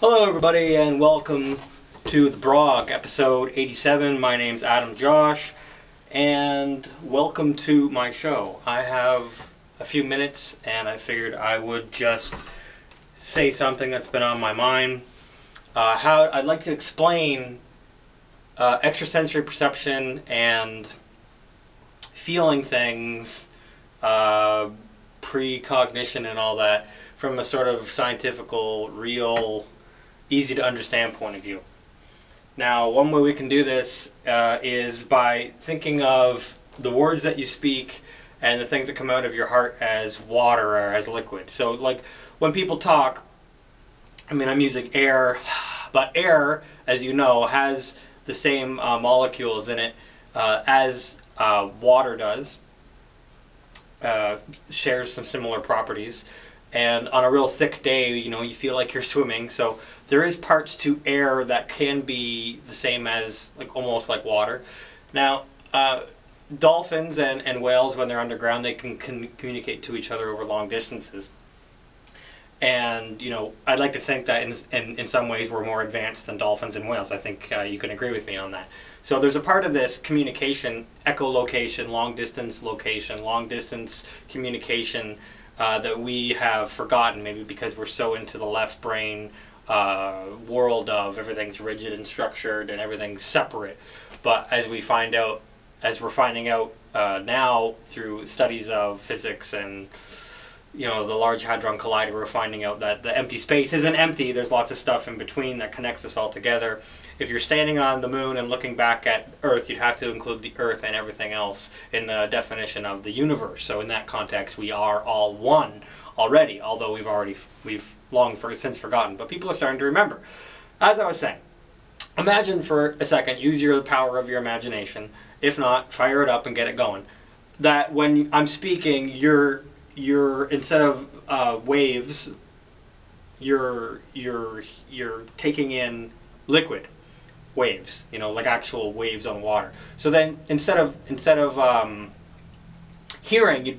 Hello everybody and welcome to The Brog, episode 87. My name's Adam Josh and welcome to my show. I have a few minutes and I figured I would just say something that's been on my mind. How I'd like to explain extrasensory perception and feeling things, precognition and all that from a sort of scientifical, real, easy to understand point of view. Now, one way we can do this is by thinking of the words that you speak and the things that come out of your heart as water or as liquid. So like when people talk, I mean, I'm using air, but air, as you know, has the same molecules in it as water does, shares some similar properties. And on a real thick day, you know, you feel like you're swimming. So there is parts to air that can be the same as, like, almost like water. Now, dolphins and whales, when they're underground, they can communicate to each other over long distances. And, you know, I'd like to think that in some ways we're more advanced than dolphins and whales. I think you can agree with me on that. So there's a part of this communication, echolocation, long-distance location, long-distance communication, that we have forgotten, maybe because we're so into the left brain world of everything's rigid and structured and everything's separate. But as we find out, as we're finding out now through studies of physics and, you know, the Large Hadron Collider, we're finding out that the empty space isn't empty. There's lots of stuff in between that connects us all together. If you're standing on the moon and looking back at Earth, you'd have to include the Earth and everything else in the definition of the universe. So in that context, we are all one already, although we've long since forgotten, but people are starting to remember. As I was saying, imagine for a second, use the power of your imagination. If not, fire it up and get it going. That when I'm speaking, you're instead of waves, you're taking in liquid waves, you know, like actual waves on water. So then instead of hearing, you'd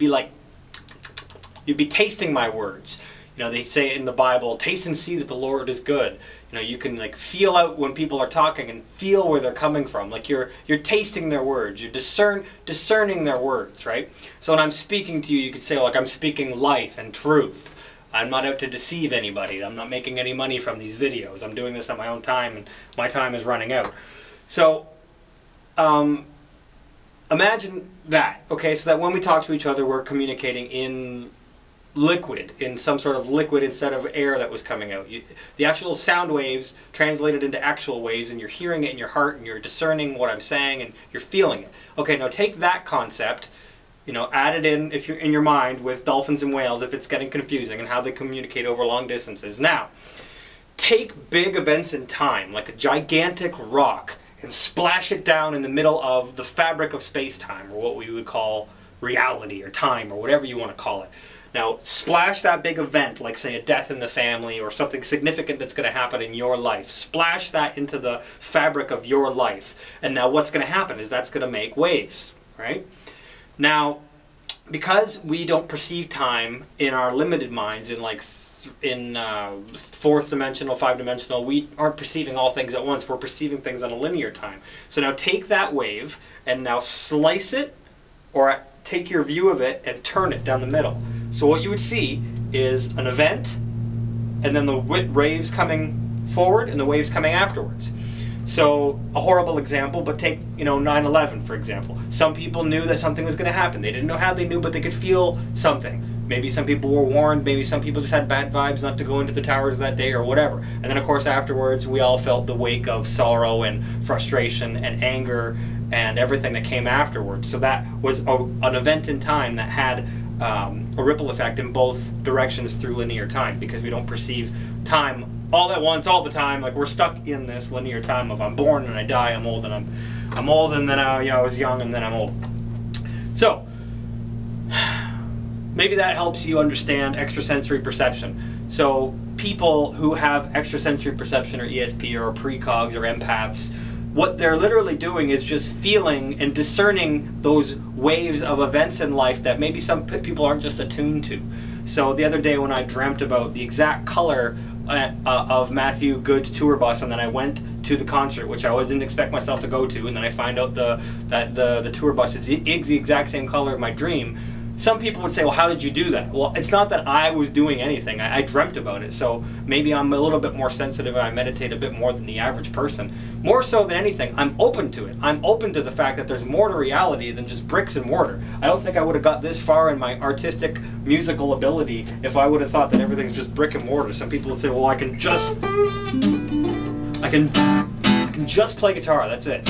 be tasting my words. You know, they say in the Bible, taste and see that the Lord is good. You know, you can like feel out when people are talking and feel where they're coming from. Like you're tasting their words, you're discerning their words, right? So when I'm speaking to you, you could say like I'm speaking life and truth. I'm not out to deceive anybody. I'm not making any money from these videos. I'm doing this on my own time, and my time is running out. So, imagine that, okay? So that when we talk to each other, we're communicating in liquid, in some sort of liquid instead of air that was coming out. The actual sound waves translated into actual waves, and you're hearing it in your heart, and you're discerning what I'm saying, and you're feeling it. Okay, now take that concept, you know, add it in, if you're in your mind, with dolphins and whales, if it's getting confusing, and how they communicate over long distances. Now, take big events in time, like a gigantic rock, and splash it down in the middle of the fabric of space-time, or what we would call reality, or time, or whatever you want to call it. Now, splash that big event, like, say, a death in the family, or something significant that's going to happen in your life. Splash that into the fabric of your life. And now what's going to happen is that's going to make waves, right? Now, because we don't perceive time in our limited minds, in like fourth dimensional, five dimensional, we aren't perceiving all things at once. We're perceiving things on a linear time. So now take that wave and now slice it, or take your view of it and turn it down the middle. So what you would see is an event, and then the waves coming forward and the waves coming afterwards. So a horrible example, but take, you know, 9/11 for example. Some people knew that something was going to happen. They didn't know how they knew, but they could feel something. Maybe some people were warned. Maybe some people just had bad vibes not to go into the towers that day or whatever. And then of course afterwards we all felt the wake of sorrow and frustration and anger and everything that came afterwards. So that was an event in time that had a ripple effect in both directions through linear time, because we don't perceive time all at once, all the time. Like we're stuck in this linear time of I'm born and I die, I'm old and I'm old and then I, you know, I was young and then I'm old. So maybe that helps you understand extrasensory perception. So people who have extrasensory perception or ESP or precogs or empaths, what they're literally doing is just feeling and discerning those waves of events in life that maybe some people aren't just attuned to. So the other day when I dreamt about the exact color of Matthew Good's tour bus, and then I went to the concert, which I didn't expect myself to go to, and then I find out that the tour bus is the exact same color of my dream. Some people would say, well, how did you do that? Well, it's not that I was doing anything. I dreamt about it. So maybe I'm a little bit more sensitive and I meditate a bit more than the average person. More so than anything, I'm open to it. I'm open to the fact that there's more to reality than just bricks and mortar. I don't think I would have got this far in my artistic, musical ability if I would have thought that everything's just brick and mortar. Some people would say, well, I can just play guitar, that's it.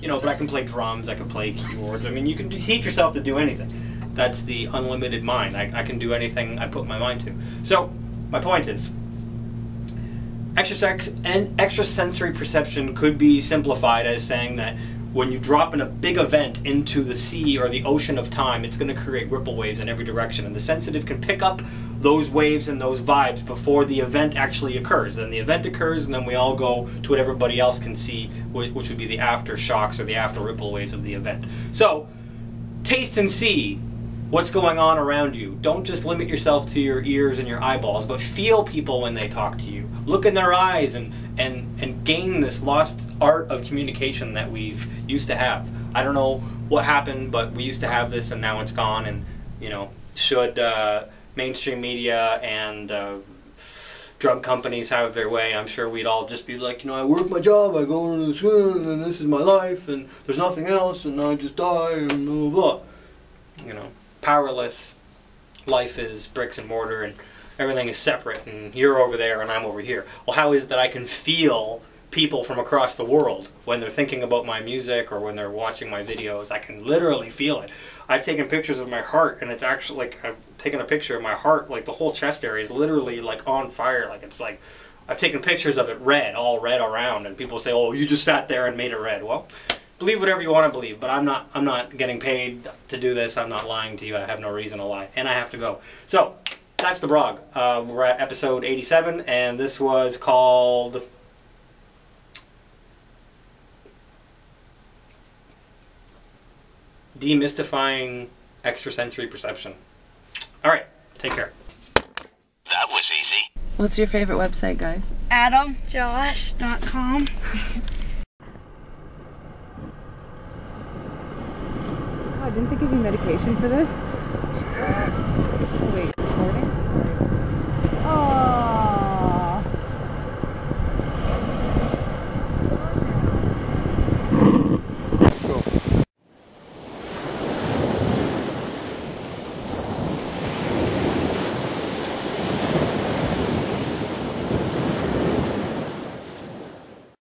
You know, but I can play drums, I can play keyboards. I mean, you can teach yourself to do anything. That's the unlimited mind. I can do anything I put my mind to. So, my point is, extrasensory perception could be simplified as saying that when you drop in a big event into the sea or the ocean of time, it's going to create ripple waves in every direction. And the sensitive can pick up those waves and those vibes before the event actually occurs. Then the event occurs, and then we all go to what everybody else can see, which would be the aftershocks or the after ripple waves of the event. So, taste and see what's going on around you. Don't just limit yourself to your ears and your eyeballs, but feel people when they talk to you. Look in their eyes and gain this lost art of communication that we've used to have. I don't know what happened, but we used to have this, and now it's gone. And, you know, should mainstream media and drug companies have their way, I'm sure we'd all just be like, you know, I work my job, I go to the swim, and this is my life, and there's nothing else, and I just die, and blah, blah, blah. You know, powerless. Life is bricks and mortar, and everything is separate, and you're over there, and I'm over here. Well, how is it that I can feel people from across the world when they're thinking about my music or when they're watching my videos? I can literally feel it. I've taken pictures of my heart, and it's actually like I've taken a picture of my heart, like the whole chest area is literally like on fire. Like it's like I've taken pictures of it red, all red around, and people say, "Oh, you just sat there and made it red." Well, believe whatever you want to believe, but I'm not getting paid to do this. I'm not lying to you. I have no reason to lie, and I have to go. So that's The Brog. We're at episode 87, and this was called Demystifying Extrasensory Perception. All right, take care. That was easy. What's your favorite website, guys? Adamjosh.com. Oh, didn't they give you medication for this? Oh, wait.